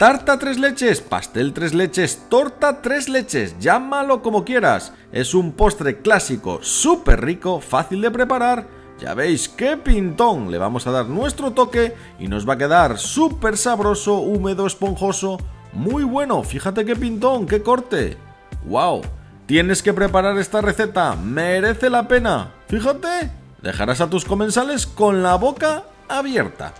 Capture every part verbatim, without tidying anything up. tarta tres leches, pastel tres leches, torta tres leches, llámalo como quieras. Es un postre clásico, súper rico, fácil de preparar. Ya veis qué pintón, le vamos a dar nuestro toque y nos va a quedar súper sabroso, húmedo, esponjoso. Muy bueno, fíjate qué pintón, qué corte. ¡Wow! Tienes que preparar esta receta, merece la pena. Fíjate, dejarás a tus comensales con la boca abierta.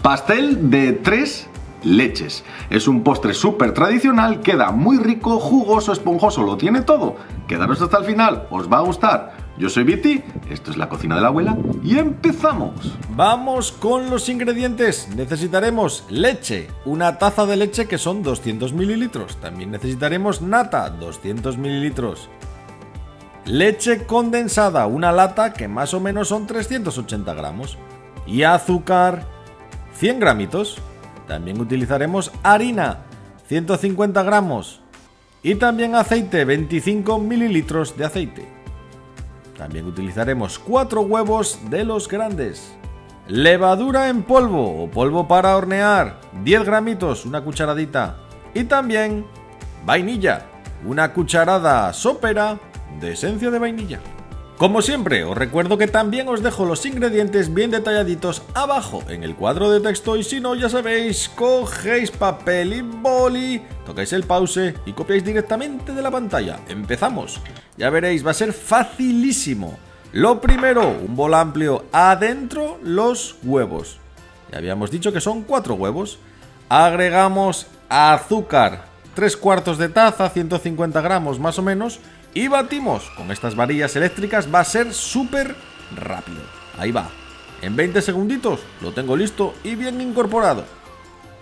Pastel de tres leches. Es un postre súper tradicional, queda muy rico, jugoso, esponjoso, lo tiene todo. Quedaros hasta el final, os va a gustar. Yo soy Viti, esto es La Cocina de la Abuela y empezamos. Vamos con los ingredientes. Necesitaremos leche, una taza de leche que son doscientos mililitros. También necesitaremos nata, doscientos mililitros. Leche condensada, una lata que más o menos son trescientos ochenta gramos. Y azúcar, cien gramitos. También utilizaremos harina, ciento cincuenta gramos. Y también aceite, veinticinco mililitros de aceite. También utilizaremos cuatro huevos de los grandes. Levadura en polvo o polvo para hornear, diez gramitos, una cucharadita. Y también vainilla, una cucharada sopera de esencia de vainilla. Como siempre, os recuerdo que también os dejo los ingredientes bien detalladitos abajo en el cuadro de texto y si no, ya sabéis, cogéis papel y boli, tocáis el pause y copiáis directamente de la pantalla. ¡Empezamos! Ya veréis, va a ser facilísimo. Lo primero, un bol amplio, adentro los huevos. Ya habíamos dicho que son cuatro huevos. Agregamos azúcar, tres cuartos de taza, ciento cincuenta gramos más o menos. Y batimos, con estas varillas eléctricas va a ser súper rápido. Ahí va, en veinte segunditos lo tengo listo y bien incorporado.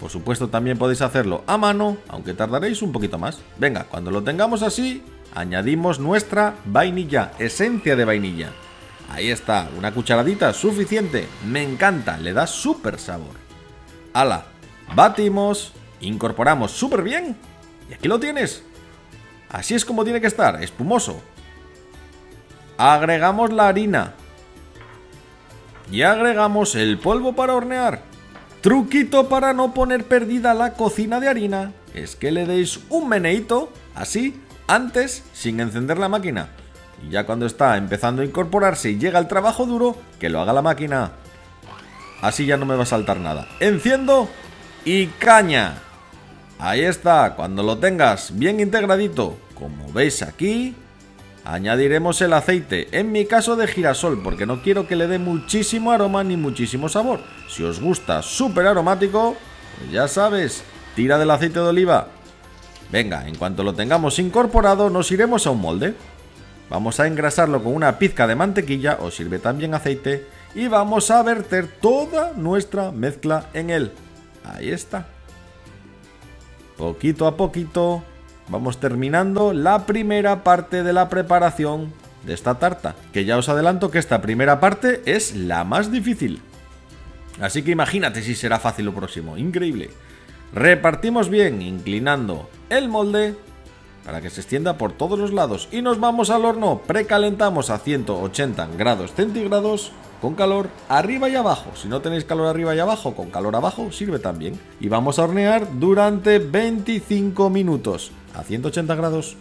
Por supuesto también podéis hacerlo a mano, aunque tardaréis un poquito más. Venga, cuando lo tengamos así, añadimos nuestra vainilla, esencia de vainilla. Ahí está, una cucharadita suficiente, me encanta, le da súper sabor. ¡Hala! Batimos, incorporamos súper bien y aquí lo tienes. Así es como tiene que estar, espumoso. Agregamos la harina. Y agregamos el polvo para hornear. Truquito para no poner perdida la cocina de harina. Es que le deis un meneíto, así, antes, sin encender la máquina. Y ya cuando está empezando a incorporarse y llega el trabajo duro, que lo haga la máquina. Así ya no me va a saltar nada. Enciendo y caña. Ahí está, cuando lo tengas bien integradito, como veis aquí, añadiremos el aceite, en mi caso de girasol, porque no quiero que le dé muchísimo aroma ni muchísimo sabor. Si os gusta súper aromático, pues ya sabes, tira del aceite de oliva. Venga, en cuanto lo tengamos incorporado, nos iremos a un molde. Vamos a engrasarlo con una pizca de mantequilla, os sirve también aceite, y vamos a verter toda nuestra mezcla en él. Ahí está. Poquito a poquito vamos terminando la primera parte de la preparación de esta tarta, que ya os adelanto que esta primera parte es la más difícil. Así que imagínate si será fácil lo próximo, increíble. Repartimos bien inclinando el molde para que se extienda por todos los lados y nos vamos al horno. Precalentamos a ciento ochenta grados centígrados con calor arriba y abajo. Si no tenéis calor arriba y abajo, con calor abajo sirve también. Y vamos a hornear durante veinticinco minutos a ciento ochenta grados.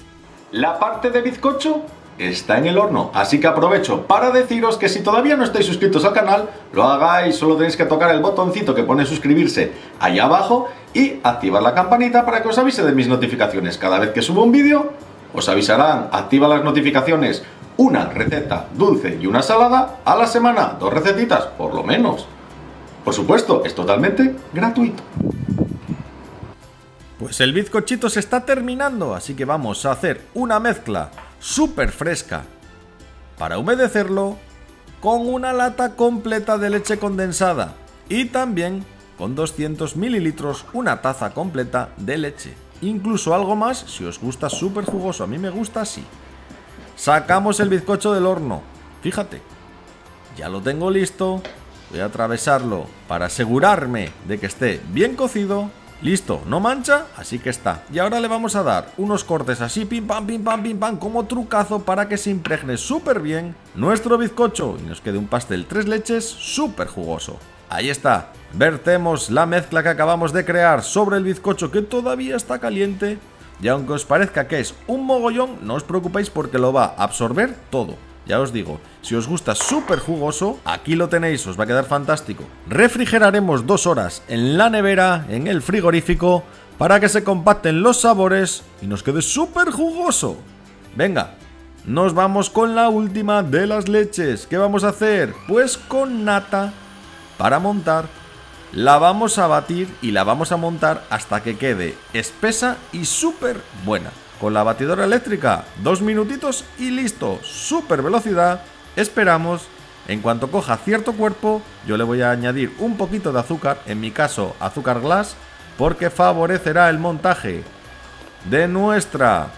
La parte de bizcocho está en el horno, así que aprovecho para deciros que si todavía no estáis suscritos al canal, lo hagáis, solo tenéis que tocar el botoncito que pone suscribirse ahí abajo y activar la campanita para que os avise de mis notificaciones. Cada vez que subo un vídeo, os avisarán, activa las notificaciones. Una receta dulce y una salada a la semana, dos recetitas por lo menos. Por supuesto, es totalmente gratuito. Pues el bizcochito se está terminando, así que vamos a hacer una mezcla súper fresca para humedecerlo con una lata completa de leche condensada y también con doscientos mililitros una taza completa de leche. Incluso algo más si os gusta súper jugoso, a mí me gusta así. Sacamos el bizcocho del horno, fíjate, ya lo tengo listo, voy a atravesarlo para asegurarme de que esté bien cocido, listo, no mancha, así que está. Y ahora le vamos a dar unos cortes así, pim pam, pim pam, pim pam, como trucazo para que se impregne súper bien nuestro bizcocho y nos quede un pastel tres leches súper jugoso. Ahí está, Vertemos la mezcla que acabamos de crear sobre el bizcocho, que todavía está caliente. Y aunque os parezca que es un mogollón, no os preocupéis porque lo va a absorber todo. Ya os digo, si os gusta súper jugoso, aquí lo tenéis, os va a quedar fantástico. Refrigeraremos dos horas en la nevera, en el frigorífico, para que se compacten los sabores y nos quede súper jugoso. Venga, nos vamos con la última de las leches. ¿Qué vamos a hacer? Pues con nata para montar. La vamos a batir y la vamos a montar hasta que quede espesa y súper buena. Con la batidora eléctrica, dos minutitos y listo. Súper velocidad. Esperamos. En cuanto coja cierto cuerpo, yo le voy a añadir un poquito de azúcar, en mi caso azúcar glass, porque favorecerá el montaje de nuestra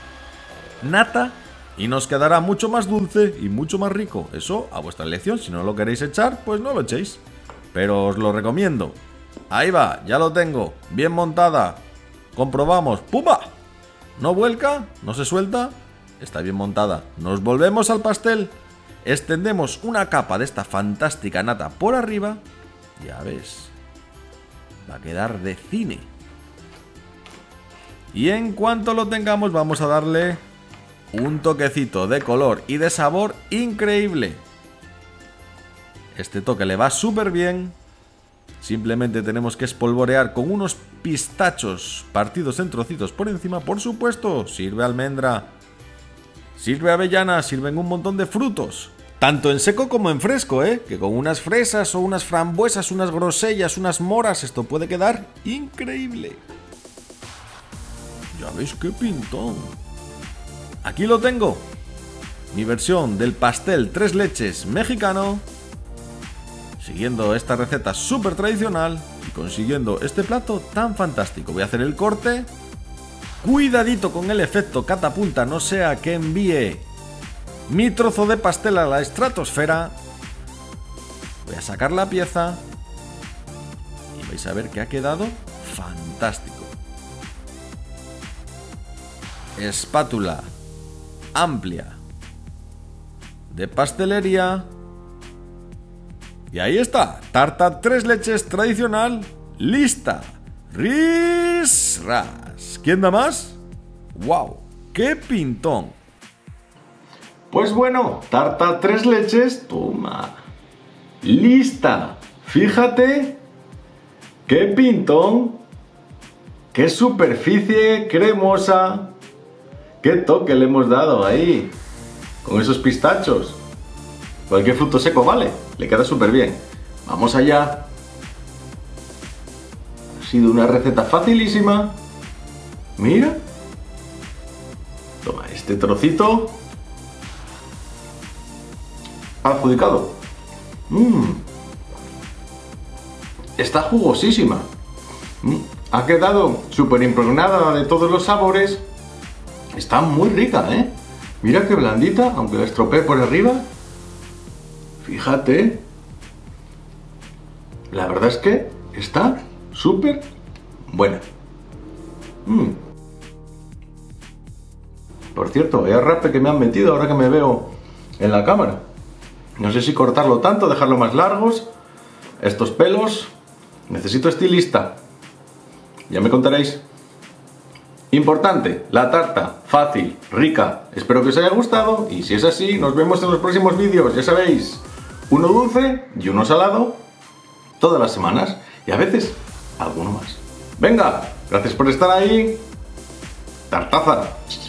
nata y nos quedará mucho más dulce y mucho más rico. Eso a vuestra elección, si no lo queréis echar, pues no lo echéis, pero os lo recomiendo. Ahí va, ya lo tengo, bien montada. Comprobamos, ¡pumba! No vuelca, no se suelta, está bien montada. Nos volvemos al pastel. Extendemos una capa de esta fantástica nata por arriba. Ya ves, va a quedar de cine. Y en cuanto lo tengamos vamos a darle un toquecito de color y de sabor increíble. Este toque le va súper bien. Simplemente tenemos que espolvorear con unos pistachos partidos en trocitos por encima, por supuesto. Sirve almendra, sirve avellana, sirven un montón de frutos, tanto en seco como en fresco, ¿eh? Que con unas fresas o unas frambuesas, unas grosellas, unas moras, esto puede quedar increíble. Ya veis qué pintón. Aquí lo tengo, mi versión del pastel tres leches mexicano, siguiendo esta receta súper tradicional y consiguiendo este plato tan fantástico. Voy a hacer el corte. Cuidadito con el efecto catapunta, no sea que envíe mi trozo de pastel a la estratosfera. Voy a sacar la pieza y vais a ver que ha quedado fantástico. Espátula amplia de pastelería. Y ahí está, tarta tres leches tradicional, lista. ¡Ris, ras! ¿Quién da más? ¡Wow! ¡Qué pintón! Pues bueno, tarta tres leches, toma, lista. Fíjate, qué pintón, qué superficie cremosa, qué toque le hemos dado ahí, con esos pistachos. Cualquier fruto seco, vale, le queda súper bien. Vamos allá. Ha sido una receta facilísima. Mira. Toma este trocito. Adjudicado. Mm. Está jugosísima. Mm. Ha quedado súper impregnada de todos los sabores. Está muy rica, ¿eh? Mira qué blandita, aunque la estropeé por arriba. Fíjate, la verdad es que está súper buena. Mm. Por cierto, vaya rape que me han metido ahora que me veo en la cámara. No sé si cortarlo tanto, dejarlo más largos. Estos pelos, necesito estilista. Ya me contaréis. Importante, la tarta, fácil, rica. Espero que os haya gustado y si es así, nos vemos en los próximos vídeos, ya sabéis. Uno dulce y uno salado, todas las semanas, y a veces, alguno más. Venga, gracias por estar ahí. Tartaza.